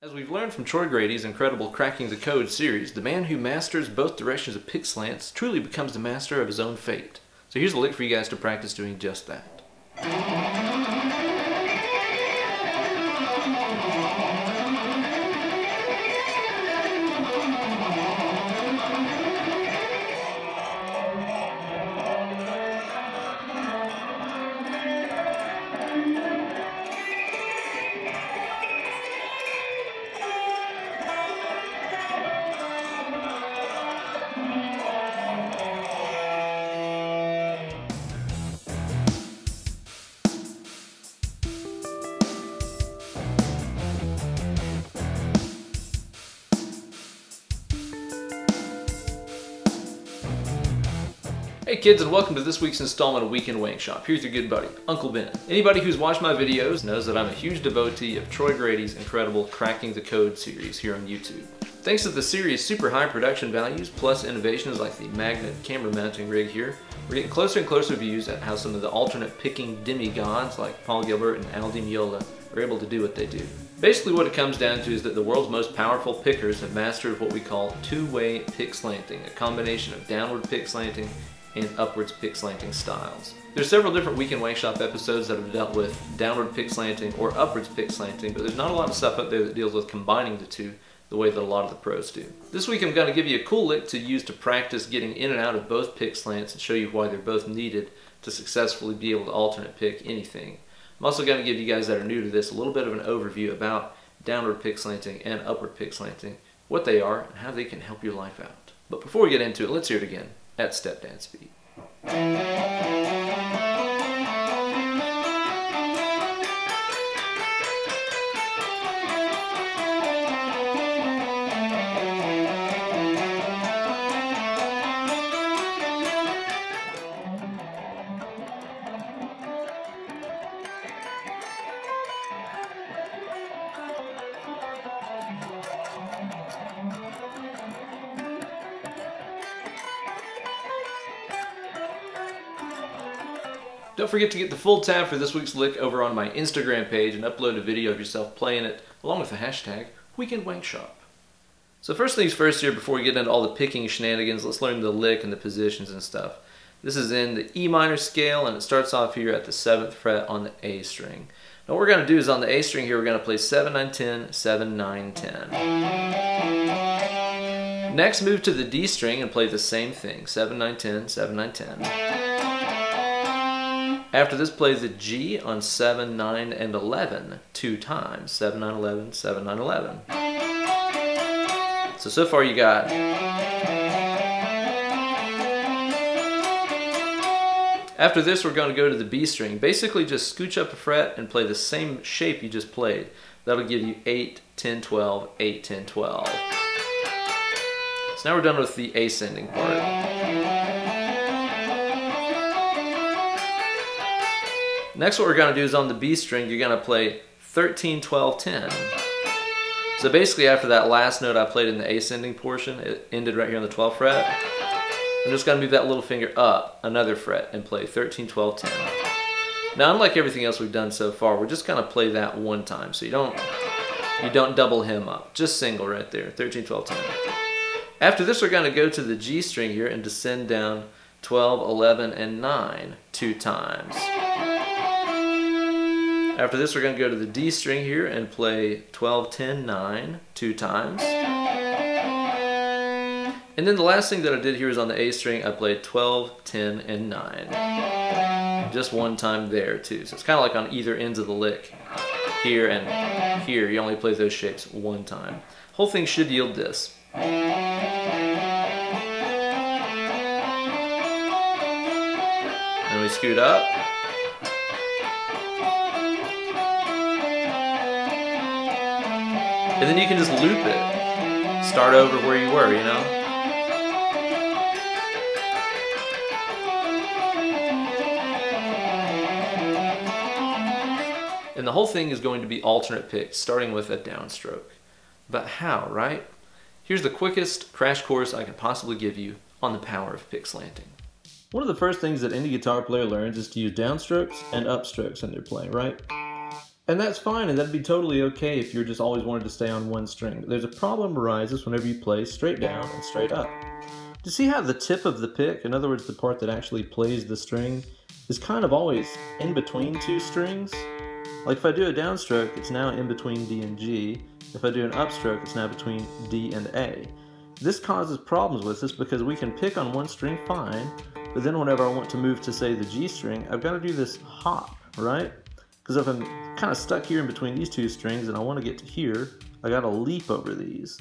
As we've learned from Troy Grady's incredible Cracking the Code series, the man who masters both directions of pick slants truly becomes the master of his own fate. So here's a lick for you guys to practice doing just that. Hey kids, and welcome to this week's installment of Weekend Wankshop. Here's your good buddy, Uncle Ben. Anybody who's watched my videos knows that I'm a huge devotee of Troy Grady's incredible Cracking the Code series here on YouTube. Thanks to the series' super high production values, plus innovations like the magnet camera mounting rig here, we're getting closer and closer views at how some of the alternate picking demigods like Paul Gilbert and Al Di Meola are able to do what they do. Basically what it comes down to is that the world's most powerful pickers have mastered what we call two-way pick slanting, a combination of downward pick slanting and upwards pick slanting styles. There's several different Weekend Wankshop episodes that have dealt with downward pick slanting or upwards pick slanting, but there's not a lot of stuff up there that deals with combining the two the way that a lot of the pros do. This week I'm going to give you a cool lick to use to practice getting in and out of both pick slants and show you why they're both needed to successfully be able to alternate pick anything. I'm also going to give you guys that are new to this a little bit of an overview about downward pick slanting and upward pick slanting, what they are, and how they can help your life out. But before we get into it, let's hear it again at step dance speed. Don't forget to get the full tab for this week's lick over on my Instagram page and upload a video of yourself playing it along with the hashtag Weekend Wankshop. So first things first here, before we get into all the picking shenanigans, let's learn the lick and the positions and stuff. This is in the E minor scale and it starts off here at the 7th fret on the A string. Now what we're going to do is on the A string here we're going to play 7, 9, 10, 7, 9, 10. Next move to the D string and play the same thing, 7, 9, 10, 7, 9, 10. After this, play the G on 7, 9, and 11 two times. 7, 9, 11, 7, 9, 11. So far you got after this we're going to go to the B string. Basically just scooch up a fret and play the same shape you just played. That'll give you 8, 10, 12, 8, 10, 12. So now we're done with the ascending part. Next what we're going to do is on the B string, you're going to play 13, 12, 10. So basically after that last note I played in the ascending portion, it ended right here on the 12th fret. I'm just going to move that little finger up another fret and play 13, 12, 10. Now unlike everything else we've done so far, we're just going to play that one time. So you don't double him up. Just single right there, 13, 12, 10. After this we're going to go to the G string here and descend down 12, 11, and 9 two times. After this, we're going to go to the D string here and play 12, 10, 9 two times. And then the last thing that I did here is on the A string, I played 12, 10, and 9. Just one time there, too. So it's kind of like on either ends of the lick. Here and here, you only play those shapes one time. Whole thing should yield this. Then we scoot up. And then you can just loop it. Start over where you were, you know? And the whole thing is going to be alternate picked, starting with a downstroke. But how, right? Here's the quickest crash course I can possibly give you on the power of pick slanting. One of the first things that any guitar player learns is to use downstrokes and upstrokes in their play, right? And that's fine, and that'd be totally okay if you're just always wanted to stay on one string. There's a problem arises whenever you play straight down and straight up. Do you see how the tip of the pick, in other words the part that actually plays the string, is kind of always in between two strings? Like if I do a downstroke, it's now in between D and G. If I do an upstroke, it's now between D and A. This causes problems with us because we can pick on one string fine, but then whenever I want to move to, say, the G string, I've got to do this hop, right? Because if I'm kind of stuck here in between these two strings and I want to get to here, I got to leap over these.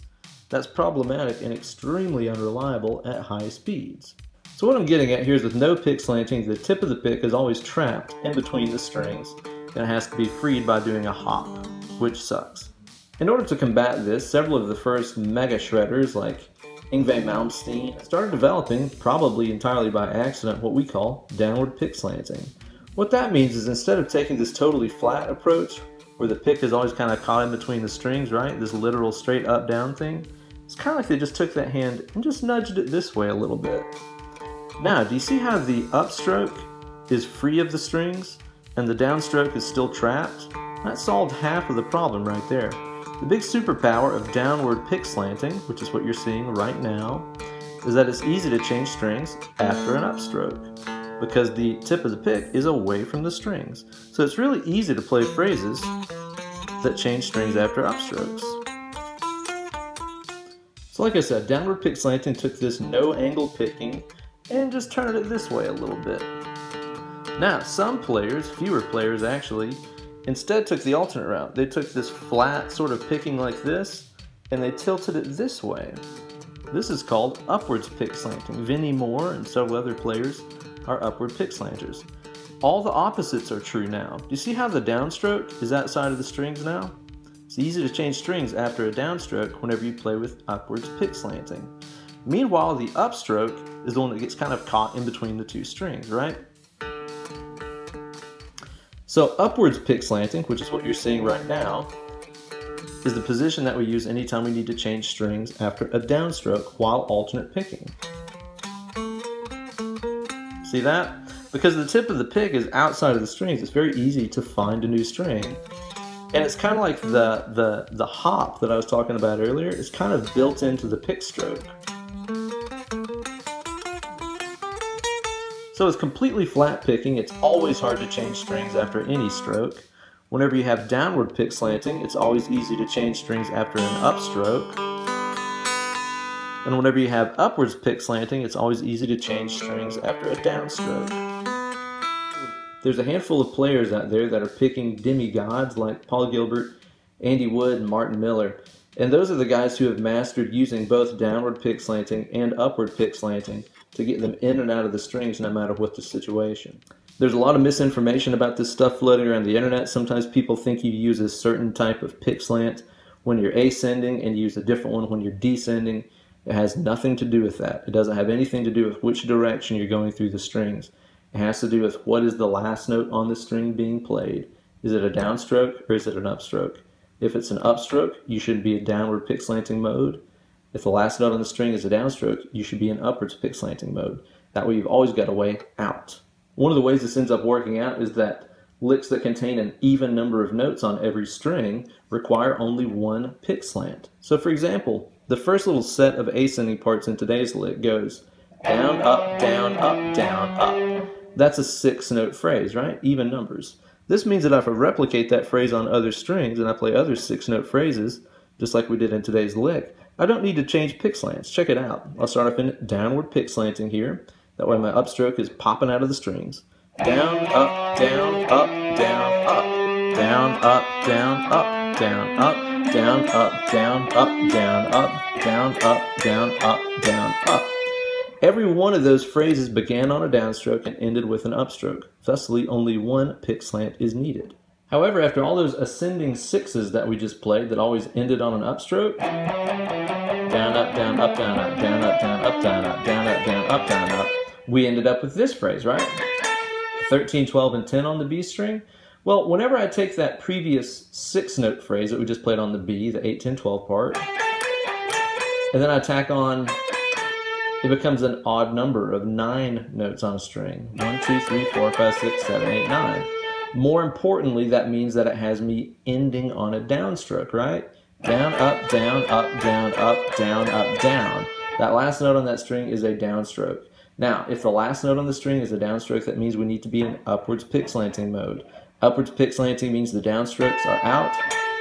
That's problematic and extremely unreliable at high speeds. So what I'm getting at here is with no pick slanting, the tip of the pick is always trapped in between the strings and it has to be freed by doing a hop, which sucks. In order to combat this, several of the first mega shredders, like Yngwie Malmsteen, started developing, probably entirely by accident, what we call downward pick slanting. What that means is instead of taking this totally flat approach, where the pick is always kind of caught in between the strings, right, this literal straight up-down thing, it's kind of like they just took that hand and just nudged it this way a little bit. Now, do you see how the upstroke is free of the strings and the downstroke is still trapped? That solved half of the problem right there. The big superpower of downward pick slanting, which is what you're seeing right now, is that it's easy to change strings after an upstroke because the tip of the pick is away from the strings. So it's really easy to play phrases that change strings after upstrokes. So like I said, downward pick slanting took this no angle picking and just turned it this way a little bit. Now, some players, fewer players actually, instead took the alternate route. They took this flat sort of picking like this and they tilted it this way. This is called upwards pick slanting. Vinnie Moore and several other players are upward pick slanters. All the opposites are true now. Do you see how the downstroke is outside of the strings now? It's easy to change strings after a downstroke whenever you play with upwards pick slanting. Meanwhile, the upstroke is the one that gets kind of caught in between the two strings, right? So upwards pick slanting, which is what you're seeing right now, is the position that we use anytime we need to change strings after a downstroke while alternate picking. See that? Because the tip of the pick is outside of the strings, it's very easy to find a new string. And it's kind of like the hop that I was talking about earlier. It's kind of built into the pick stroke. So it's completely flat picking, it's always hard to change strings after any stroke. Whenever you have downward pick slanting, it's always easy to change strings after an upstroke. And whenever you have upwards pick slanting, it's always easy to change strings after a downstroke. There's a handful of players out there that are picking demigods like Paul Gilbert, Andy Wood, and Martin Miller. And those are the guys who have mastered using both downward pick slanting and upward pick slanting to get them in and out of the strings no matter what the situation. There's a lot of misinformation about this stuff floating around the internet. Sometimes people think you use a certain type of pick slant when you're ascending and you use a different one when you're descending. It has nothing to do with that. It doesn't have anything to do with which direction you're going through the strings. It has to do with what is the last note on the string being played. Is it a downstroke or is it an upstroke? If it's an upstroke, you should be in downward pick slanting mode. If the last note on the string is a downstroke, you should be in upwards pick slanting mode. That way you've always got a way out. One of the ways this ends up working out is that licks that contain an even number of notes on every string require only one pick slant. So for example, the first little set of ascending parts in today's lick goes down, up, down, up, down, up. That's a 6-note phrase, right? Even numbers. This means that if I replicate that phrase on other strings and I play other 6-note phrases, just like we did in today's lick, I don't need to change pick slants. Check it out. I'll start off in downward pick slanting here. That way my upstroke is popping out of the strings. Down, up, down, up, down, up. Down, up, down, up, down, up. Down, up, down, up, down, up. Down, up, down, up, down, up. Every one of those phrases began on a downstroke and ended with an upstroke. Thusly, only one pick slant is needed. However, after all those ascending 6s that we just played that always ended on an upstroke, down, up, down, up, down, up, down, up, down, up, down, up, down, up, down, up, down, up, we ended up with this phrase, right? 13, 12, and 10 on the B string. Well, whenever I take that previous 6-note phrase that we just played on the B, the 8, 10, 12 part, and then I tack on, it becomes an odd number of 9 notes on a string. 1, 2, 3, 4, 5, 6, 7, 8, 9. More importantly, that means that it has me ending on a downstroke, right? Down, up, down, up, down, up, down, up, down. That last note on that string is a downstroke. Now, if the last note on the string is a downstroke, that means we need to be in upwards pick slanting mode. Upwards pick slanting means the downstrokes are out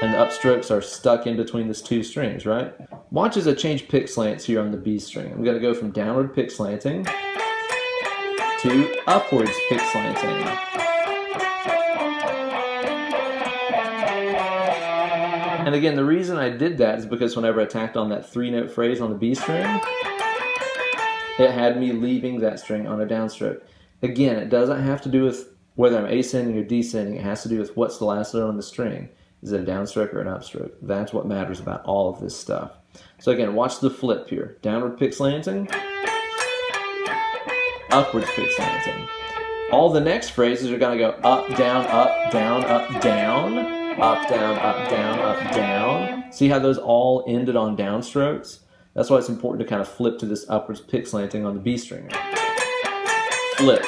and the upstrokes are stuck in between these two strings, right? Watch as I change pick slants here on the B string. I'm going to go from downward pick slanting to upwards pick slanting. And again, the reason I did that is because whenever I tacked on that three-note phrase on the B string, it had me leaving that string on a downstroke. Again, it doesn't have to do with whether I'm ascending or descending. It has to do with what's the last note on the string. Is it a downstroke or an upstroke? That's what matters about all of this stuff. So again, watch the flip here. Downward pick slanting, upwards pick slanting. All the next phrases are going to go up, down, up, down, up, down. Up, down, up, down, up, down. See how those all ended on downstrokes? That's why it's important to kind of flip to this upwards pick slanting on the B string. Flip.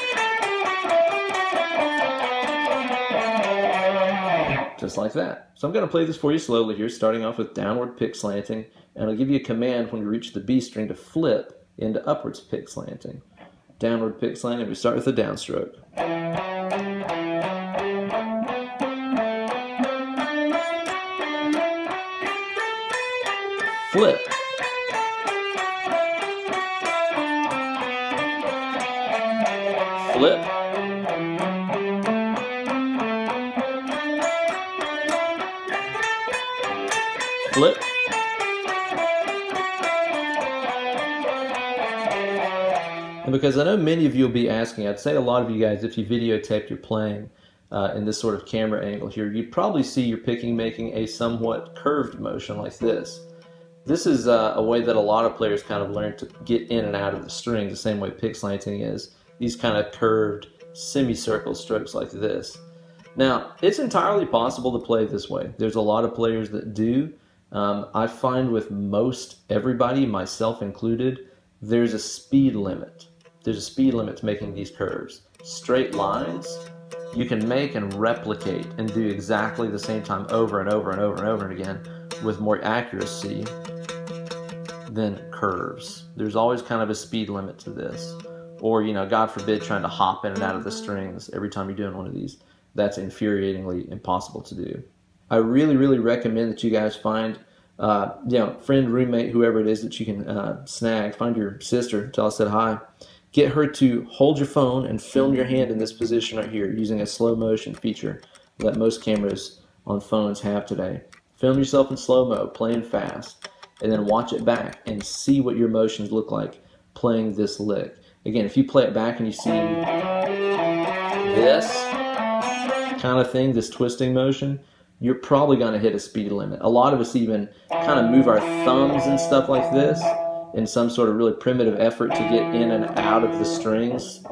Just like that. So I'm going to play this for you slowly here, starting off with downward pick slanting, and I'll give you a command when you reach the B string to flip into upwards pick slanting. Downward pick slanting, we start with a downstroke. Flip. Flip. Flip. And because I know many of you will be asking, I'd say a lot of you guys, if you videotape your playing in this sort of camera angle here, you'd probably see your picking making a somewhat curved motion like this. This is a way that a lot of players kind of learn to get in and out of the strings, the same way pick slanting is. These kind of curved semicircle strokes like this. Now, it's entirely possible to play this way. There's a lot of players that do. I find with most everybody, myself included, there's a speed limit. There's a speed limit to making these curves. Straight lines, you can make and replicate and do exactly the same time over and over and over and over again with more accuracy than curves. There's always kind of a speed limit to this. Or, you know, God forbid, trying to hop in and out of the strings every time you're doing one of these. That's infuriatingly impossible to do. I really, really recommend that you guys find, you know, friend, roommate, whoever it is that you can snag. Find your sister, tell us that hi. Get her to hold your phone and film your hand in this position right here using a slow motion feature that most cameras on phones have today. Film yourself in slow-mo, playing fast, and then watch it back and see what your motions look like playing this lick. Again, if you play it back and you see this kind of thing, this twisting motion, you're probably going to hit a speed limit. A lot of us even kind of move our thumbs and stuff like this in some sort of really primitive effort to get in and out of the strings,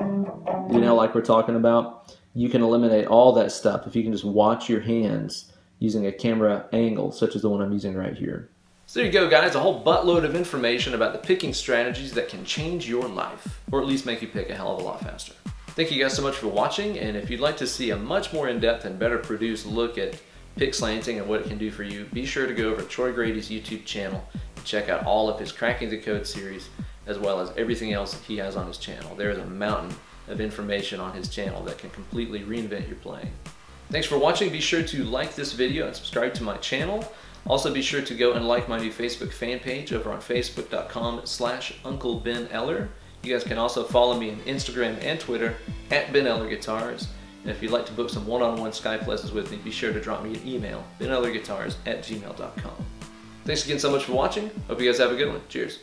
you know, like we're talking about. You can eliminate all that stuff if you can just watch your hands using a camera angle such as the one I'm using right here. So there you go, guys, a whole buttload of information about the picking strategies that can change your life, or at least make you pick a hell of a lot faster. Thank you guys so much for watching, and if you'd like to see a much more in-depth and better produced look at pick slanting and what it can do for you, be sure to go over to Troy Grady's YouTube channel and check out all of his Cracking the Code series, as well as everything else that he has on his channel. There is a mountain of information on his channel that can completely reinvent your playing. Thanks for watching. Be sure to like this video and subscribe to my channel. Also be sure to go and like my new Facebook fan page over on facebook.com/UncleBenEller. You guys can also follow me on Instagram and Twitter at BenEllerGuitars. And if you'd like to book some one-on-one Skype lessons with me, be sure to drop me an email, benellerguitars@gmail.com. Thanks again so much for watching. Hope you guys have a good one. Cheers.